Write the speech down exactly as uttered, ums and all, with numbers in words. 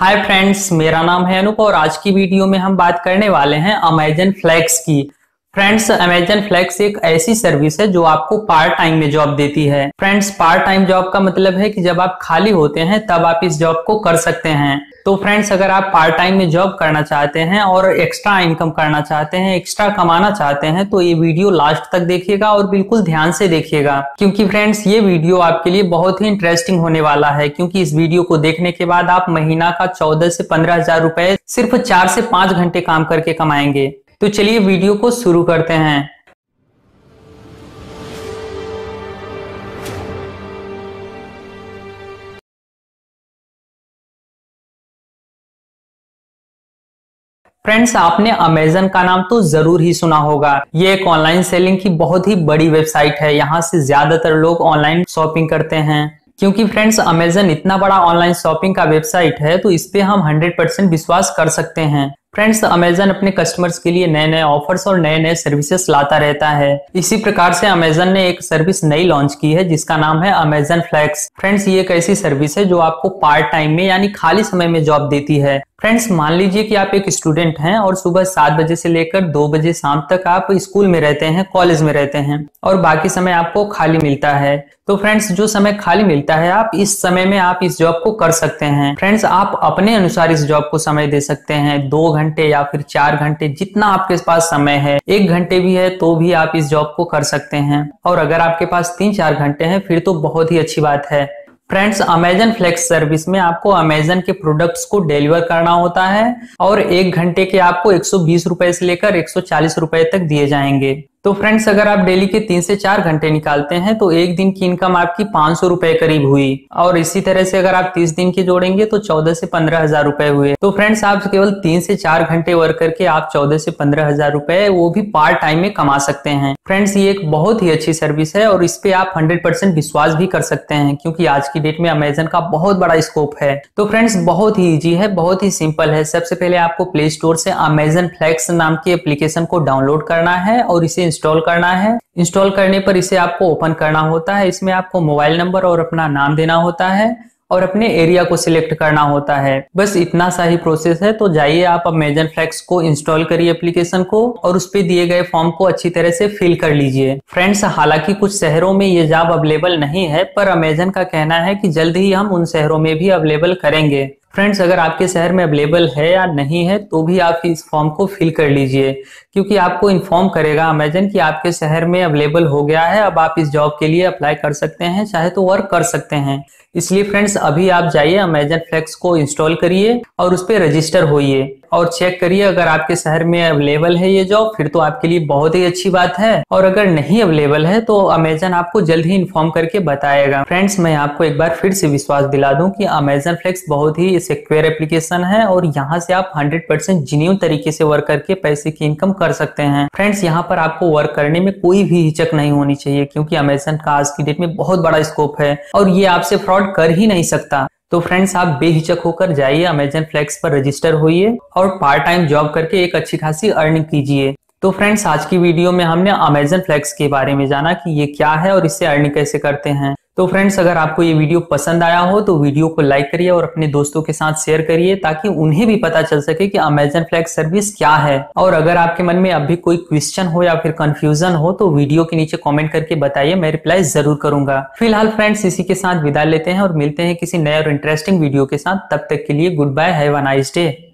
Hi friends, मेरा नाम है अनूप और आज की वीडियो में हम बात करने वाले हैं अमेजन फ्लेक्स की। फ्रेंड्स, अमेजन फ्लेक्स एक ऐसी सर्विस है जो आपको पार्ट टाइम में जॉब देती है। फ्रेंड्स, पार्ट टाइम जॉब का मतलब है कि जब आप खाली होते हैं तब आप इस जॉब को कर सकते हैं। तो फ्रेंड्स, अगर आप पार्ट टाइम में जॉब करना चाहते हैं और एक्स्ट्रा इनकम करना चाहते हैं, एक्स्ट्रा कमाना चाहते हैं, तो ये वीडियो लास्ट तक देखिएगा और बिल्कुल ध्यान से देखिएगा, क्योंकि फ्रेंड्स ये वीडियो आपके लिए बहुत ही इंटरेस्टिंग होने वाला है। क्योंकि इस वीडियो को देखने के बाद आप महीना का चौदह से पंद्रह हजार रुपए सिर्फ चार से पांच घंटे काम करके कमाएंगे। तो चलिए वीडियो को शुरू करते हैं। फ्रेंड्स, आपने अमेजन का नाम तो जरूर ही सुना होगा। ये एक ऑनलाइन सेलिंग की बहुत ही बड़ी वेबसाइट है। यहाँ से ज्यादातर लोग ऑनलाइन शॉपिंग करते हैं, क्योंकि फ्रेंड्स अमेजन इतना बड़ा ऑनलाइन शॉपिंग का वेबसाइट है तो इस पे हम हंड्रेड परसेंट विश्वास कर सकते हैं। फ्रेंड्स, अमेजन अपने कस्टमर्स के लिए नए नए ऑफर्स और नए नए सर्विसेज लाता रहता है। इसी प्रकार से अमेजन ने एक सर्विस नई लॉन्च की है जिसका नाम है अमेजन फ्लेक्स। फ्रेंड्स, ये एक ऐसी सर्विस है जो आपको पार्ट टाइम में यानी खाली समय में जॉब देती है। फ्रेंड्स, मान लीजिए कि आप एक स्टूडेंट हैं और सुबह सात बजे से लेकर दो बजे शाम तक आप स्कूल में रहते हैं, कॉलेज में रहते हैं और बाकी समय आपको खाली मिलता है। तो फ्रेंड्स, जो समय खाली मिलता है आप इस समय में आप इस जॉब को कर सकते हैं। फ्रेंड्स, आप अपने अनुसार इस जॉब को समय दे सकते हैं, दो घंटे या फिर चार घंटे, जितना आपके पास समय है। एक घंटे भी है तो भी आप इस जॉब को कर सकते हैं और अगर आपके पास तीन चार घंटे हैं फिर तो बहुत ही अच्छी बात है। फ्रेंड्स, अमेजन फ्लेक्स सर्विस में आपको अमेजन के प्रोडक्ट्स को डिलीवर करना होता है और एक घंटे के आपको एक सौ बीस रुपए से लेकर एक सौ चालीस रुपए तक दिए जाएंगे। तो फ्रेंड्स, अगर आप डेली के तीन से चार घंटे निकालते हैं तो एक दिन की इनकम आपकी पाँच सौ रुपए करीब हुई और इसी तरह से अगर आप तीस दिन की जोड़ेंगे तो चौदह से पंद्रह हजार रुपए हुए। तो फ्रेंड्स, आप केवल तीन से चार घंटे वर्क करके आप चौदह से पंद्रह हजार रुपए वो भी पार्ट टाइम में कमा सकते हैं। फ्रेंड्स, ये एक बहुत ही अच्छी सर्विस है और इस पे आप हंड्रेड परसेंट विश्वास भी कर सकते हैं, क्योंकि आज की डेट में अमेजन का बहुत बड़ा स्कोप है। तो फ्रेंड्स, बहुत ही ईजी है, बहुत ही सिंपल है। सबसे पहले आपको प्ले स्टोर से अमेजन फ्लेक्स नाम की एप्लीकेशन को डाउनलोड करना है और इसे इंस्टॉल करना है। इंस्टॉल करने पर इसे आपको ओपन करना होता है। इसमें आपको मोबाइल नंबर और अपना नाम देना होता है और अपने एरिया को सिलेक्ट करना होता है। बस इतना सा ही प्रोसेस है। तो जाइए आप अमेजन फ्लेक्स को इंस्टॉल करिए एप्लीकेशन को और उस पे दिए गए फॉर्म को अच्छी तरह से फिल कर लीजिए। फ्रेंड्स, हालांकि कुछ शहरों में ये जॉब अवेलेबल नहीं है, पर अमेजन का कहना है कि जल्द ही हम उन शहरों में भी अवेलेबल करेंगे। फ्रेंड्स, अगर आपके शहर में अवेलेबल है या नहीं है तो भी आप इस फॉर्म को फिल कर लीजिए, क्योंकि आपको इन्फॉर्म करेगा अमेजन कि आपके शहर में अवेलेबल हो गया है, अब आप इस जॉब के लिए अप्लाई कर सकते हैं, चाहे तो वर्क कर सकते हैं। इसलिए फ्रेंड्स, अभी आप जाइए अमेजन फ्लेक्स को इंस्टॉल करिए और उस पर रजिस्टर होइए और चेक करिए। अगर आपके शहर में अवेलेबल है ये जॉब फिर तो आपके लिए बहुत ही अच्छी बात है, और अगर नहीं अवेलेबल है तो अमेजन आपको जल्द ही इन्फॉर्म करके बताएगा। फ्रेंड्स, मैं आपको एक बार फिर से विश्वास दिला दूं कि अमेजन फ्लेक्स बहुत ही सिक्योर एप्लीकेशन है और यहाँ से आप हंड्रेड परसेंट जेन्युइन तरीके से वर्क करके पैसे की इनकम कर सकते हैं। फ्रेंड्स, यहाँ पर आपको वर्क करने में कोई भी हिचक नहीं होनी चाहिए, क्योंकि अमेजन का आज की डेट में बहुत बड़ा स्कोप है और ये आपसे फ्रॉड कर ही नहीं सकता। तो फ्रेंड्स, आप बेहिचक होकर जाइए अमेजन फ्लेक्स पर रजिस्टर होइए और पार्ट टाइम जॉब करके एक अच्छी खासी अर्निंग कीजिए। तो फ्रेंड्स, आज की वीडियो में हमने अमेजन फ्लेक्स के बारे में जाना कि ये क्या है और इससे अर्निंग कैसे करते हैं। तो फ्रेंड्स, अगर आपको ये वीडियो पसंद आया हो तो वीडियो को लाइक करिए और अपने दोस्तों के साथ शेयर करिए, ताकि उन्हें भी पता चल सके कि अमेजन फ्लेक्स सर्विस क्या है। और अगर आपके मन में अभी कोई क्वेश्चन हो या फिर कंफ्यूजन हो तो वीडियो के नीचे कमेंट करके बताइए, मैं रिप्लाई जरूर करूंगा। फिलहाल फ्रेंड्स, इसी के साथ विदा लेते हैं और मिलते हैं किसी नए और इंटरेस्टिंग वीडियो के साथ। तब तक के लिए goodbye, have a nice day.